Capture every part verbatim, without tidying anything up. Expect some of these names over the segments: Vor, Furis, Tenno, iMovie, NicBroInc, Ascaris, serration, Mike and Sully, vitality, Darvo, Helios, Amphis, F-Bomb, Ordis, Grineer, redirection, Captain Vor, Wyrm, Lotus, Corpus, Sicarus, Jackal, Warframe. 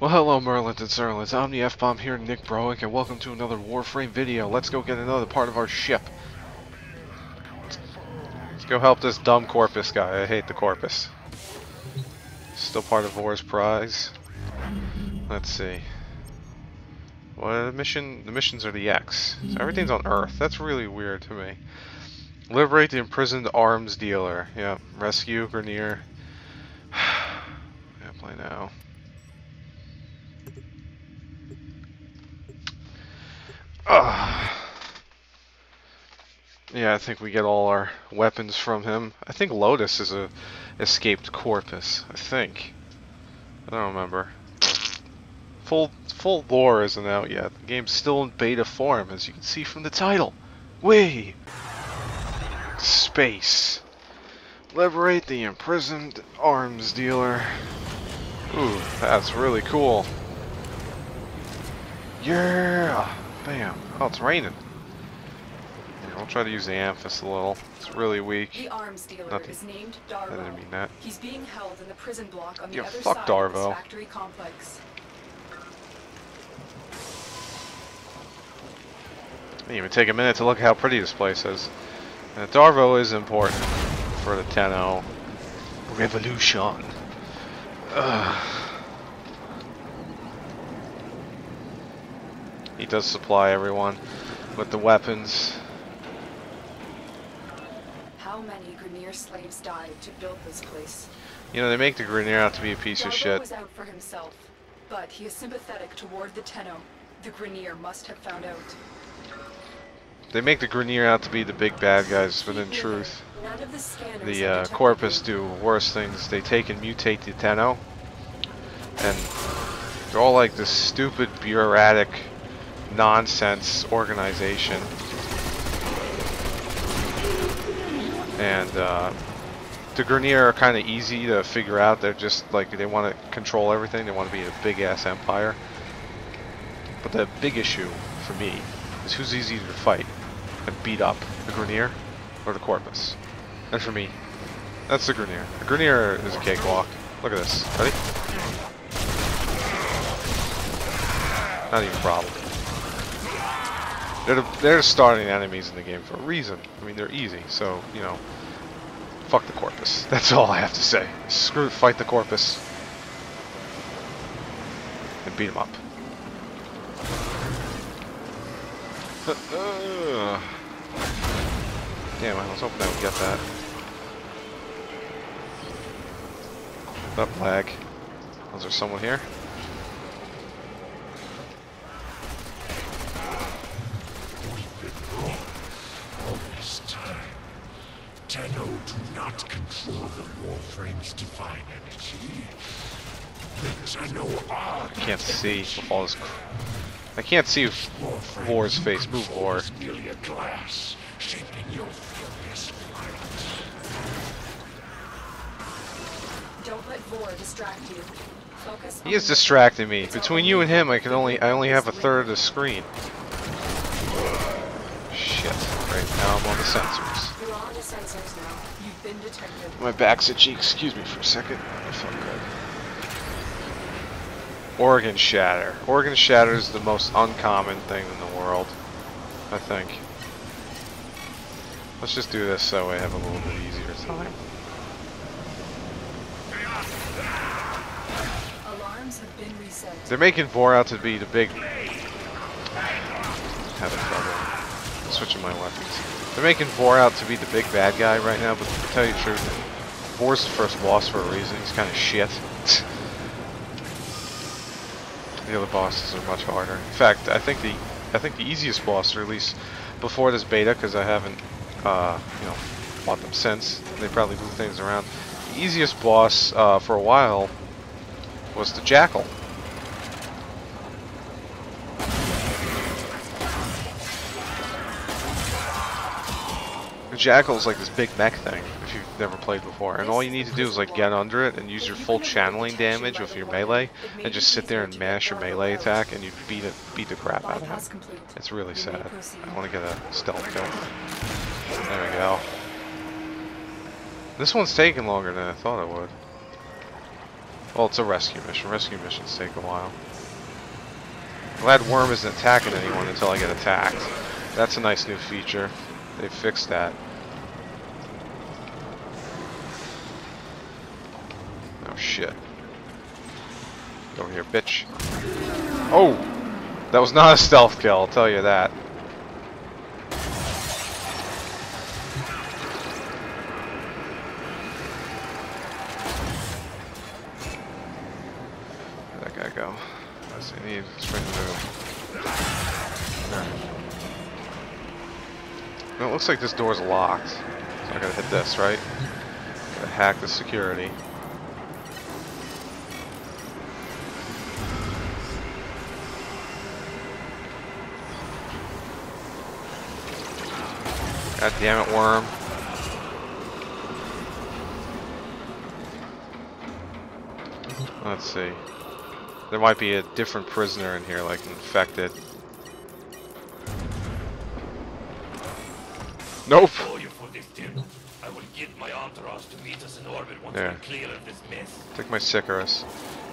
Well, hello Merlins and Sirlins, I'm the F-Bomb here at NicBroInc, and welcome to another Warframe video. Let's go get another part of our ship. Let's go help this dumb Corpus guy. I hate the Corpus. Still part of Vor's prize. Let's see. Well, the mission, the missions are the X. So everything's on Earth. That's really weird to me. Liberate the imprisoned arms dealer. Yeah, rescue Grineer. Yeah, play now. Ugh. Yeah, I think we get all our weapons from him. I think Lotus is a escaped Corpus. I think. I don't remember. Full full lore isn't out yet. The game's still in beta form, as you can see from the title. Way space. Liberate the imprisoned arms dealer. Ooh, that's really cool. Yeah. Bam. Oh, it's raining. Here, I'll try to use the Amphis a little. It's really weak. The arms dealer Nothing. is named Darvo. I didn't mean that. He's being held in the prison block on yeah, the other fuck side Darvo. of the factory complex. It didn't even take a minute to look how pretty this place is. And Darvo is important for the Tenno revolution. Ugh. He does supply everyone with the weapons. How many Grineer slaves died to build this place? You know, they make the Grineer out to be a piece Darvo of shit. Was out for himself, but he is sympathetic toward the Tenno. The Grineer must have found out. They make the Grineer out to be the big bad guys, but in truth, none of the, the uh, Corpus do worse things. They take and mutate the Tenno, and they're all like this stupid bureaucratic nonsense organization, and uh, the Grineer are kind of easy to figure out. They're just like, they want to control everything. They want to be a big ass empire. But the big issue for me is who's easier to fight and beat up, the Grineer or the Corpus? And for me, that's the Grineer. The Grineer is a cakewalk. Look at this. Ready? Not even a problem. They're the, they're starting enemies in the game for a reason. I mean, they're easy, so, you know, fuck the Corpus. That's all I have to say. Screw it, fight the Corpus. And beat him up. uh, damn, I was hoping I would get that. That lag. Was there someone here? Tenno do not control the Warframe's divine energy. The Tenno are. I can't see all this. I can't see Vor's face. Move, Vor. Nearly a glass, shaping your furious light. Don't let Vor distract you. Focus. He is distracting me. Between you and him, I can only I only have a third of the screen. Shit! Right now I'm on the sensors. Sensors now. You've been detected. My back's itchy. Excuse me for a second. I felt good. Organ shatter. Organ shatter is the most uncommon thing in the world, I think. Let's just do this so I have a little bit easier time. Alarms have been reset. They're making Vor out to be the big. Having trouble switching my weapons. They're making Vor out to be the big bad guy right now, but to tell you the truth, Vor's the first boss for a reason. He's kind of shit. The other bosses are much harder. In fact, I think the I think the easiest boss, or at least before this beta, because I haven't uh, you know fought them since. They probably move things around. The easiest boss uh, for a while was the Jackal. Jackal's like this big mech thing, if you've never played before, and all you need to do is like get under it and use your full channeling damage with your melee, and just sit there and mash your melee attack, and you beat it, beat the crap out of him. It's really sad. I want to get a stealth kill. There we go. This one's taking longer than I thought it would. Well, it's a rescue mission. Rescue missions take a while. Glad Wyrm isn't attacking anyone until I get attacked. That's a nice new feature. They fixed that. Oh shit. Go here, bitch. Oh! That was not a stealth kill, I'll tell you that. Looks like this door's locked, so I gotta hit this, right? Gotta hack the security. God damn it, Wyrm. Let's see. There might be a different prisoner in here, like infected. Nope. There. Take my Sicarus.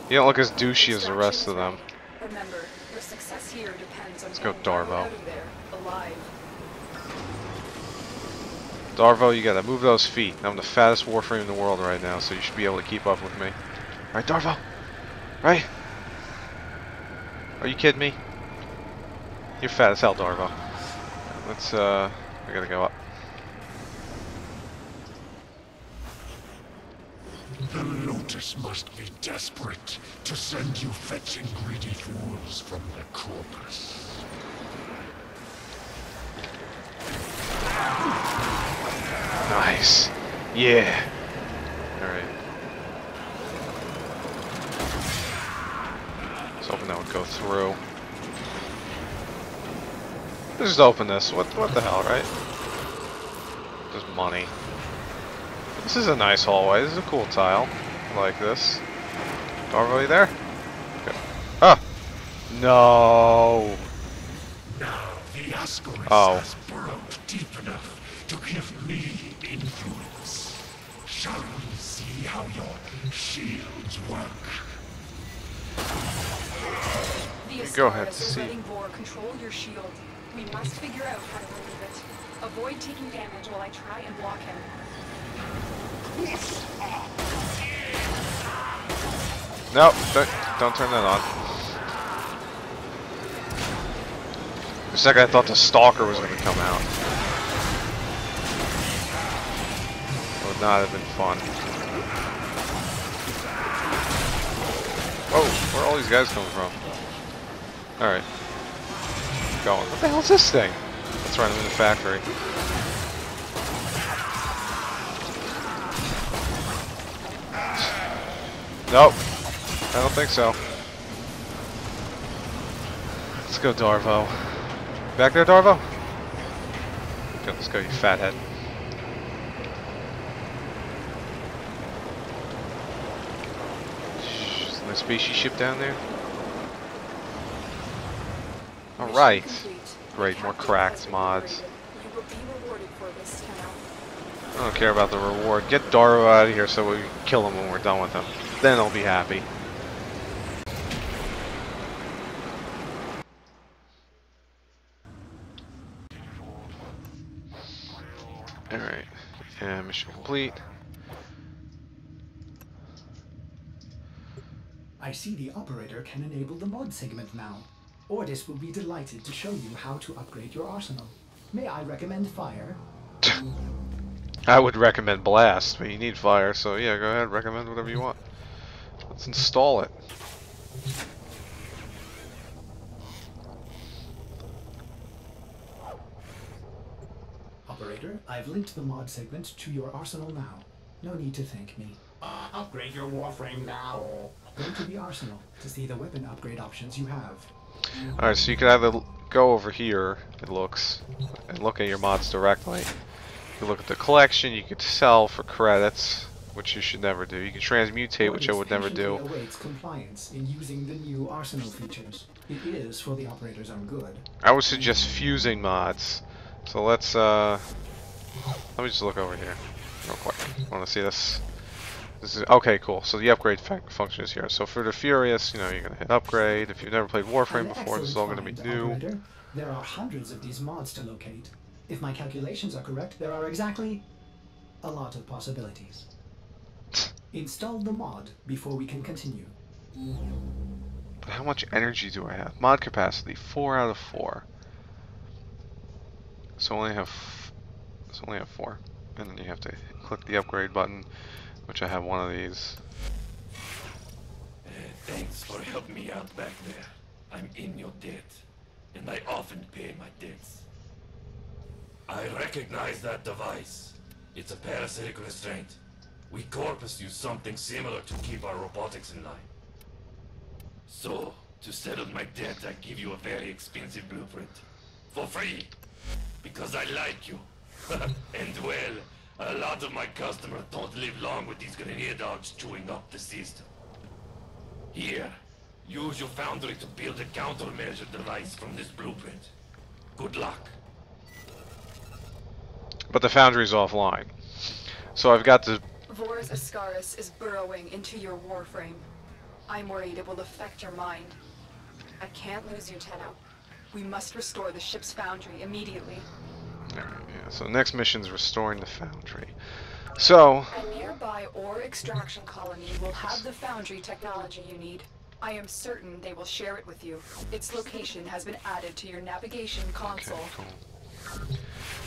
You don't look as douchey as the rest of them. Remember, your success here depends on Let's go Darvo. Darvo, you gotta move those feet. I'm the fattest Warframe in the world right now, so you should be able to keep up with me. Right, Darvo? Right? Are you kidding me? You're fat as hell, Darvo. Let's, uh... I gotta go up. The Lotus must be desperate to send you fetching greedy fools from the Corpus. Nice. Yeah. Alright. I was hoping that would go through. Let's just open this. What, what the hell, right? Just money. This is a nice hallway. This is a cool tile. I like this. Darvo, really there? Okay. Ah! No! Now the Ascaris oh. has burrowed deep enough to give me influence. Shall we see how your shields work? Go ahead, see. Control your shield. We must figure out how to remove it. Avoid taking damage while I try and block him. Nope, don't, don't turn that on. For a second I thought the stalker was going to come out. It would not have been fun. Oh, where are all these guys coming from? Alright. Going. What the hell is this thing? Let's run him in the factory. Nope. I don't think so. Let's go, Darvo. Back there, Darvo? Okay, let's go, you fathead. Is there a species ship down there? Alright. Great, more cracked mods. I don't care about the reward. Get Darvo out of here so we can kill him when we're done with him. Then I'll be happy. Alright. Yeah, mission complete. I see the operator can enable the mod segment now. Ordis will be delighted to show you how to upgrade your arsenal. May I recommend fire? I would recommend blast, but you need fire, so yeah, go ahead, recommend whatever you want. Let's install it. Operator, I've linked the mod segment to your arsenal now. No need to thank me. Uh, upgrade your Warframe now. Go to the arsenal to see the weapon upgrade options you have. Alright, so you can either go over here, it looks, and look at your mods directly. You can look at the collection, you could sell for credits, which you should never do. You can transmutate, which I would never do. Awaits compliance in using the new arsenal features. It is for the operator's own good. I would suggest fusing mods. So let's, uh, let me just look over here real quick. I want to see this. This is okay, cool. So the upgrade function is here. So for the Furious, you know, you're gonna hit upgrade. If you've never played Warframe before, this is all gonna be new. Operator. There are hundreds of these mods to locate. If my calculations are correct, there are exactly a lot of possibilities. Install the mod before we can continue. But how much energy do I have? Mod capacity four out of four. So only have so only have four, and then you have to click the upgrade button. Which I have one of these. Uh, thanks for helping me out back there. I'm in your debt, and I often pay my debts. I recognize that device. It's a parasitic restraint. We Corpus use something similar to keep our robotics in line. So, to settle my debt, I give you a very expensive blueprint. For free. Because I like you. And well, a lot of my customers don't live long with these Grineer dogs chewing up the system. Here, use your foundry to build a countermeasure device from this blueprint. Good luck. But the foundry's offline. So I've got to... Vor's Ascaris is burrowing into your Warframe. I'm worried it will affect your mind. I can't lose you, Tenno. We must restore the ship's foundry immediately. Yeah, so next mission is restoring the foundry. So a nearby ore extraction colony will have the foundry technology you need. I am certain they will share it with you. Its location has been added to your navigation console. Okay, cool.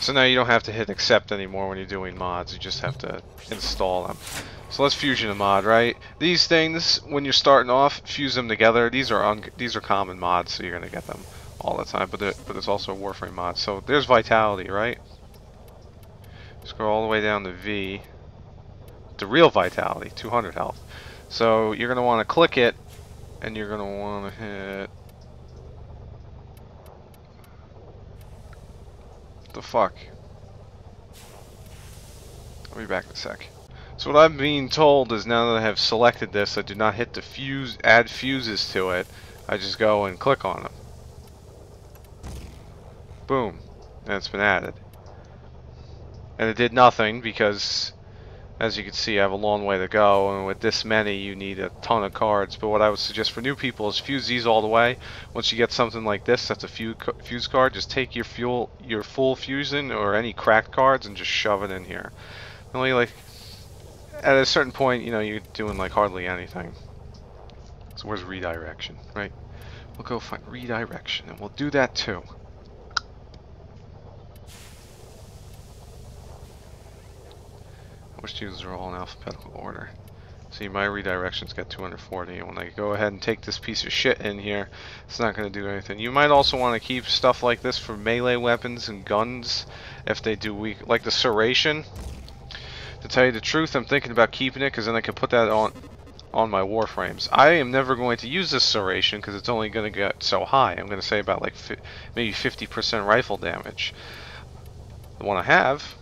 So now you don't have to hit accept anymore when you're doing mods. You just have to install them. So let's fusion a mod, right? These things, when you're starting off, fuse them together. These are un these are common mods, so you're gonna get them all the time, but there, but there's also a Warframe mod. So there's vitality, right? Scroll all the way down to V. The real vitality, two hundred health. So you're gonna want to click it, and you're gonna want to hit. What the fuck? I'll be back in a sec. So what I'm being told is now that I have selected this, I do not hit the fuse, add fuses to it. I just go and click on them. Boom, that's been added. And it did nothing because, as you can see, I have a long way to go, and with this many you need a ton of cards. But what I would suggest for new people is fuse these all the way. Once you get something like this, that's a fuse card, just take your fuel, your full fusion or any cracked cards and just shove it in here. Only like at a certain point, you know, you're doing like hardly anything. So where's redirection, right? We'll go find redirection and we'll do that too. Which users are all in alphabetical order. See, my redirection's got two hundred forty, and when I go ahead and take this piece of shit in here, it's not going to do anything. You might also want to keep stuff like this for melee weapons and guns if they do weak, like the serration. To tell you the truth, I'm thinking about keeping it because then I can put that on on my Warframes. I am never going to use this serration because it's only going to get so high. I'm going to say about like fi maybe fifty percent rifle damage. The one I have.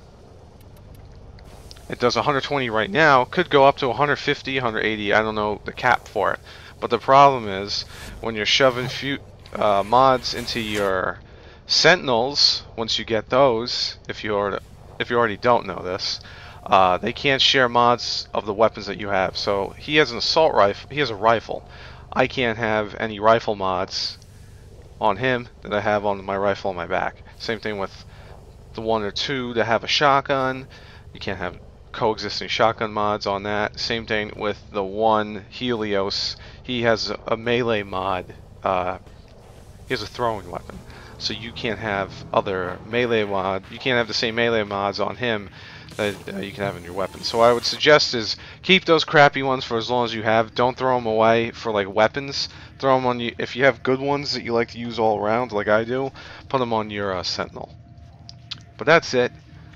It does one hundred twenty right now, could go up to one hundred fifty, one hundred eighty, I don't know the cap for it. But the problem is, when you're shoving few, uh, mods into your sentinels, once you get those, if you already, if you already don't know this, uh, they can't share mods of the weapons that you have. So he has an assault rifle, he has a rifle. I can't have any rifle mods on him that I have on my rifle on my back. Same thing with the one or two that have a shotgun, you can't have coexisting shotgun mods on that. Same thing with the one Helios. He has a melee mod. Uh, he has a throwing weapon, so you can't have other melee mod. You can't have the same melee mods on him that uh, you can have in your weapon. So what I would suggest is keep those crappy ones for as long as you have. Don't throw them away for like weapons. Throw them on you if you have good ones that you like to use all around, like I do. Put them on your uh, Sentinel. But that's it.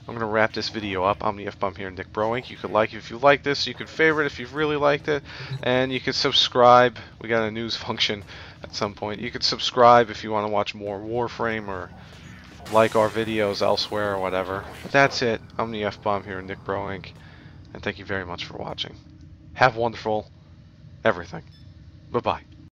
I'm going to wrap this video up. I'm the F-Bomb here in NicBroInc. You could like it if you like this. You could favorite if you've really liked it. And you could subscribe. We got a news function at some point. You could subscribe if you want to watch more Warframe or like our videos elsewhere or whatever. But that's it. I'm the F-Bomb here in NicBroInc. And thank you very much for watching. Have wonderful everything. Bye-bye.